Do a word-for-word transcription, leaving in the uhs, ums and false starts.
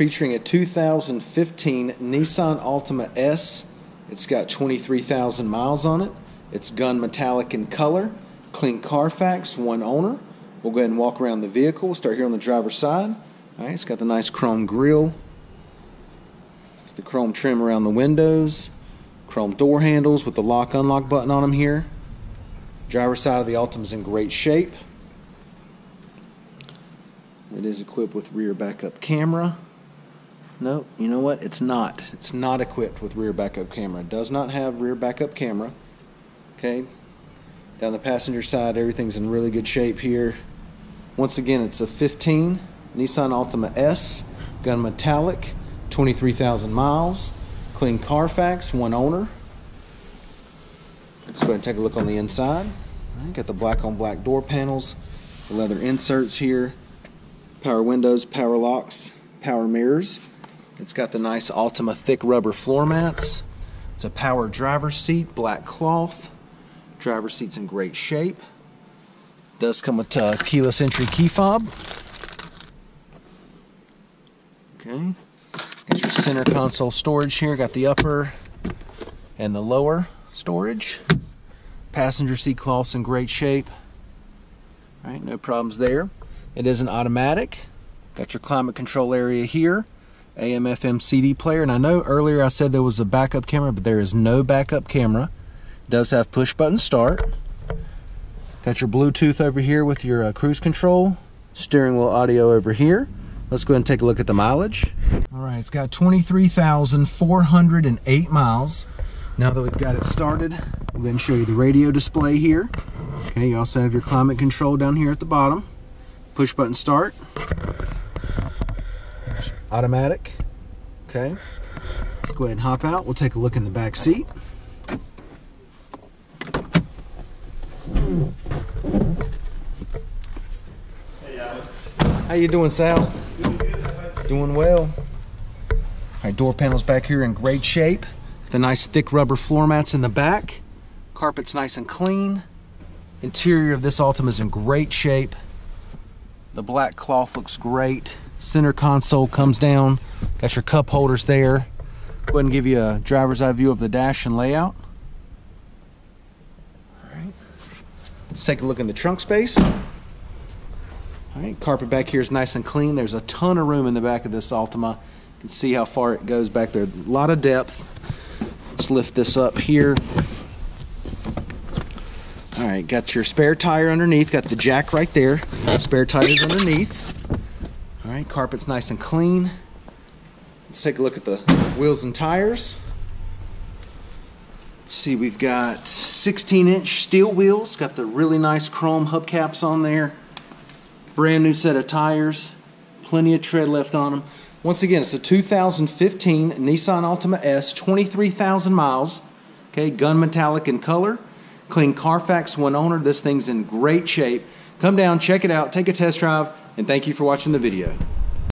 featuring a two thousand fifteen Nissan Altima S. It's got twenty-three thousand miles on it. It's gun metallic in color, clean Carfax, one owner. We'll go ahead and walk around the vehicle. We'll start here on the driver's side. All right, it's got the nice chrome grille, the chrome trim around the windows, chrome door handles with the lock-unlock button on them here. Driver's side of the Altima's in great shape. It is equipped with rear backup camera. No, you know what? It's not. It's not equipped with rear backup camera. It does not have rear backup camera. Okay. Down the passenger side, everything's in really good shape here. Once again, it's a fifteen Nissan Altima S, gun metallic, twenty-three thousand miles, clean Carfax, one owner. Let's go ahead and take a look on the inside. Right, got the black on black door panels, the leather inserts here, power windows, power locks, power mirrors. It's got the nice Altima thick rubber floor mats. It's a power driver's seat, black cloth. Driver's seat's in great shape. Does come with uh, keyless entry key fob. Okay. Got your center console storage here. Got the upper and the lower storage. Passenger seat cloth's in great shape. All right, no problems there. It is an automatic. Got your climate control area here, A M F M C D player, and I know earlier I said there was a backup camera, but there is no backup camera. It does have push button start. Got your Bluetooth over here with your uh, cruise control, steering wheel audio over here. Let's go ahead and take a look at the mileage. All right, it's got twenty-three thousand four hundred eight miles. Now that we've got it started, I'm going to show you the radio display here. Okay, you also have your climate control down here at the bottom. Push button start, automatic. Okay, let's go ahead and hop out. We'll take a look in the back seat. Hey Alex, how you doing, Sal? Doing good. Doing well. All right, door panels back here in great shape. The nice thick rubber floor mats in the back. Carpet's nice and clean. Interior of this Altima is in great shape. The black cloth looks great. Center console comes down. Got your cup holders there. Go ahead and give you a driver's eye view of the dash and layout. All right. Let's take a look in the trunk space. All right, carpet back here is nice and clean. There's a ton of room in the back of this Altima. You can see how far it goes back there. A lot of depth. Let's lift this up here. All right, got your spare tire underneath. Got the jack right there. Spare tires underneath. All right, carpet's nice and clean. Let's take a look at the wheels and tires. See, we've got sixteen inch steel wheels. Got the really nice chrome hubcaps on there. Brand new set of tires. Plenty of tread left on them. Once again, it's a two thousand fifteen Nissan Altima S, twenty-three thousand miles. Okay, gun metallic in color. Clean Carfax, one owner. This thing's in great shape. Come down, check it out, take a test drive, and thank you for watching the video.